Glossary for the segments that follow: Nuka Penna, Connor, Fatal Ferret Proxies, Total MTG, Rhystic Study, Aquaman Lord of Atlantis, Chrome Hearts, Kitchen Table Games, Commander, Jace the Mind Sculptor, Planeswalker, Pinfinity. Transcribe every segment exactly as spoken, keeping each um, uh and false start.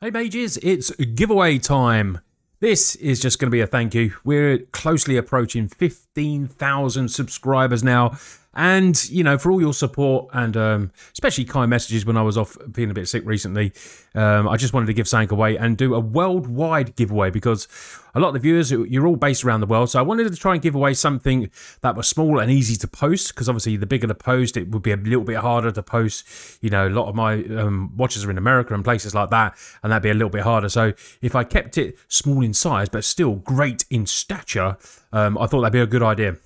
Hey mages, it's giveaway time. This is just going to be a thank you. We're closely approaching fifteen thousand subscribers now. And, you know, for all your support and um, especially kind messages when I was off being a bit sick recently, um, I just wanted to give something away and do a worldwide giveaway because a lot of the viewers, you're all based around the world. So I wanted to try and give away something that was small and easy to post because obviously the bigger the post, it would be a little bit harder to post. You know, a lot of my um, watchers are in America and places like that, and that'd be a little bit harder. So if I kept it small in size, but still great in stature, um, I thought that'd be a good idea.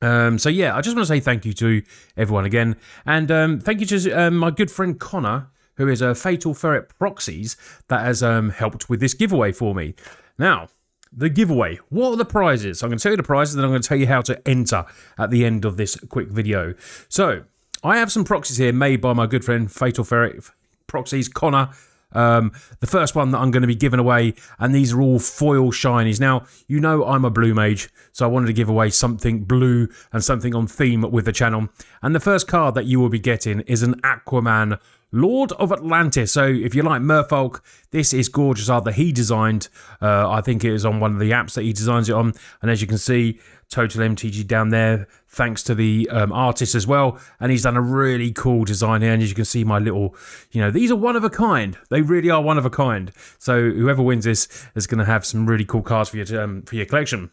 Um, so yeah, I just want to say thank you to everyone again. And um, thank you to um, my good friend Connor, who is a Fatal Ferret Proxies, that has um, helped with this giveaway for me. Now, the giveaway. What are the prizes? I'm going to tell you the prizes, then I'm going to tell you how to enter at the end of this quick video. So, I have some proxies here made by my good friend Fatal Ferret Proxies, Connor. Um, the first one that I'm going to be giving away, and these are all foil shinies. Now, you know I'm a blue mage, so I wanted to give away something blue and something on theme with the channel. And the first card that you will be getting is an Aquaman Lord of Atlantis. So if you like merfolk, this is gorgeous art that he designed. Uh, I think it is on one of the apps that he designs it on. And as you can see, Total M T G down there, thanks to the um, artist as well. And he's done a really cool design here. And as you can see, my little, you know, these are one of a kind. They really are one of a kind. So whoever wins this is going to have some really cool cards for your, um, for your collection.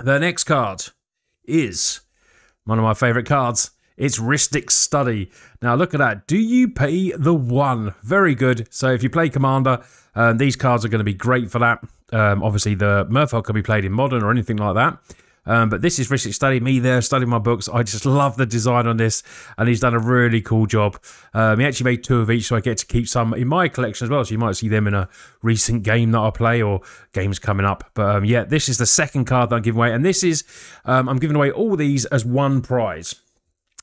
The next card is one of my favourite cards. It's Rhystic Study. Now, look at that. Do you pay the one? Very good. So if you play Commander, um, these cards are going to be great for that. Um, obviously, the Merfolk can be played in Modern or anything like that. Um, but this is Rhystic Study. Me there studying my books. I just love the design on this. And he's done a really cool job. Um, he actually made two of each, so I get to keep some in my collection as well. So you might see them in a recent game that I play or games coming up. But um, yeah, this is the second card that I'm giving away. And this is, um, I'm giving away all these as one prize.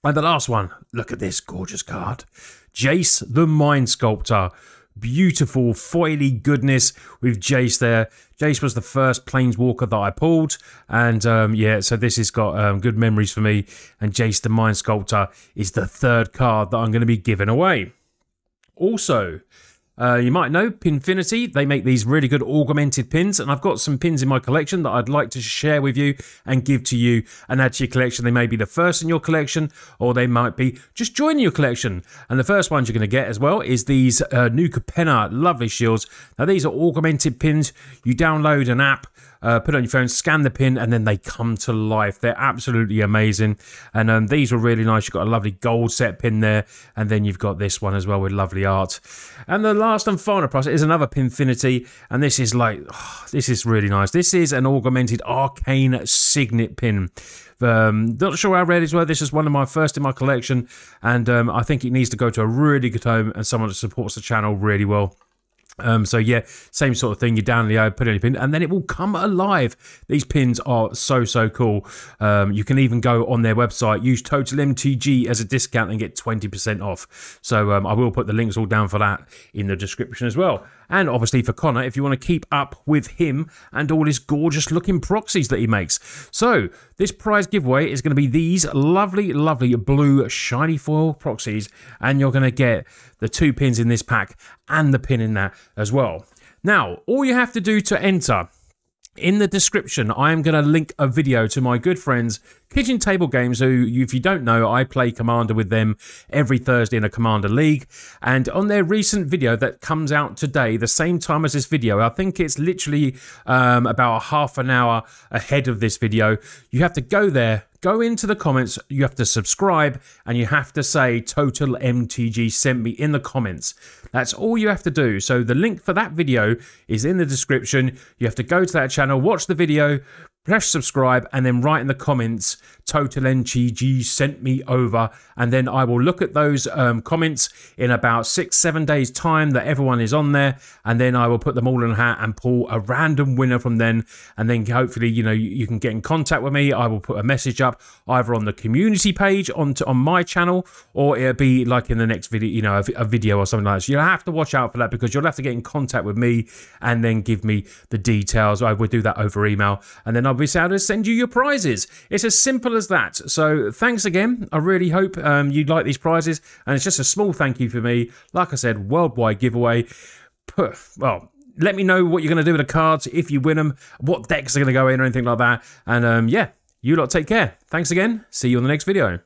And the last one, look at this gorgeous card. Jace the Mind Sculptor. Beautiful, foily goodness with Jace there. Jace was the first Planeswalker that I pulled. And um, yeah, so this has got um, good memories for me. And Jace the Mind Sculptor is the third card that I'm going to be giving away. Also, uh, you might know Pinfinity. They make these really good augmented pins. And I've got some pins in my collection that I'd like to share with you and give to you and add to your collection. They may be the first in your collection, or they might be just joining your collection. And the first ones you're going to get as well is these uh, Nuka Penna lovely shields. Now, these are augmented pins. You download an app, uh, put it on your phone, scan the pin, and then they come to life. They're absolutely amazing. And um, these are really nice. You've got a lovely gold set pin there. And then you've got this one as well with lovely art. And the last and final prize is another Pinfinity, and this is like, oh, this is really nice. This is an augmented arcane signet pin. Um, not sure how rare these were. This is one of my first in my collection, and um, I think it needs to go to a really good home and someone that supports the channel really well. Um, so yeah, same sort of thing. You download, put in a pin, and then it will come alive. These pins are so, so cool. Um, you can even go on their website, use Total M T G as a discount and get twenty percent off. So um, I will put the links all down for that in the description as well. And obviously for Connor, if you want to keep up with him and all his gorgeous looking proxies that he makes. So this prize giveaway is going to be these lovely, lovely blue shiny foil proxies. And you're going to get the two pins in this pack and the pin in that as well. Now, all you have to do to enter, in the description, I am going to link a video to my good friends, Kitchen Table Games, who, if you don't know, I play Commander with them every Thursday in a Commander League. And on their recent video that comes out today, the same time as this video, I think it's literally um, about a half an hour ahead of this video, you have to go there, go into the comments, you have to subscribe, and you have to say Total M T G sent me in the comments. That's all you have to do. So the link for that video is in the description. You have to go to that channel, watch the video, press subscribe, and then write in the comments, Total M T G sent me over. And then I will look at those um, comments in about six, seven days time that everyone is on there. And then I will put them all in a hat and pull a random winner from then. And then hopefully, you know, you, you can get in contact with me. I will put a message up either on the community page on, to, on my channel, or it'll be like in the next video, you know, a, a video or something like this. You'll have to watch out for that because you'll have to get in contact with me and then give me the details. I will do that over email. And then I'll be able to send you your prizes. It's as simple as that. So thanks again. I really hope um, you like these prizes, and it's just a small thank you for me. Like I said, worldwide giveaway. poof. Well, let me know what you're going to do with the cards if you win them, what decks are going to go in or anything like that. And um, yeah, you lot take care. Thanks again. See you on the next video.